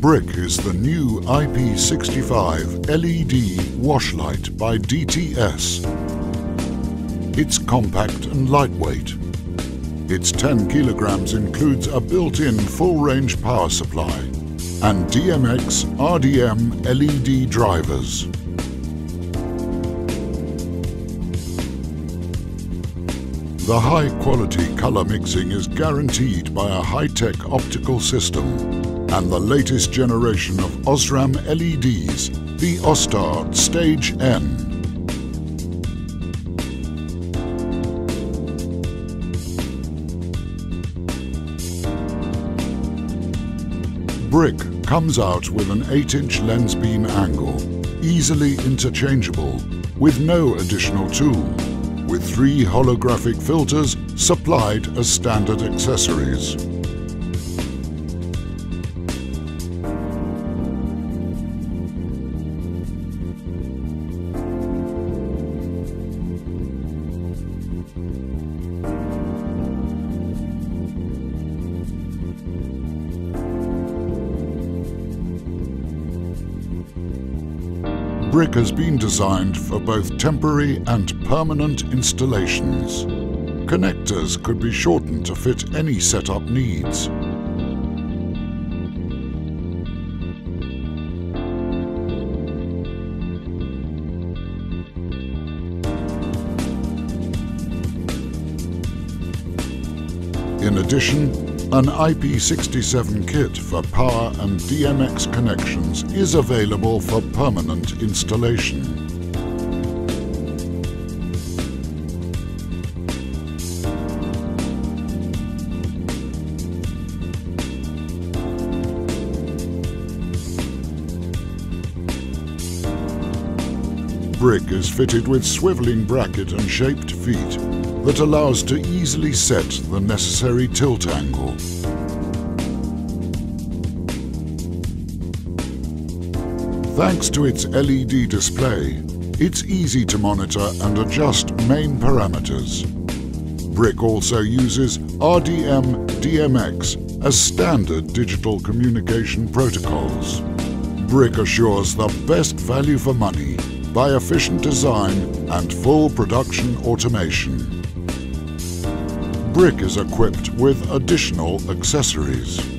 Brick is the new IP65 LED washlight by DTS. It's compact and lightweight. Its 10 kilograms includes a built-in full-range power supply and DMX RDM LED drivers. The high-quality color mixing is guaranteed by a high-tech optical system and the latest generation of Osram LEDs, the Ostar Stage N. Brick comes out with an 8-inch lens beam angle, easily interchangeable, with no additional tool, with 3 holographic filters supplied as standard accessories. Brick has been designed for both temporary and permanent installations. Connectors could be shortened to fit any setup needs. In addition, an IP67 kit for power and DMX connections is available for permanent installation. Brick is fitted with swiveling bracket and shaped feet that allows to easily set the necessary tilt angle. Thanks to its LED display, it's easy to monitor and adjust main parameters. Brick also uses RDM/DMX as standard digital communication protocols. Brick assures the best value for money by efficient design and full production automation. Brick is equipped with additional accessories.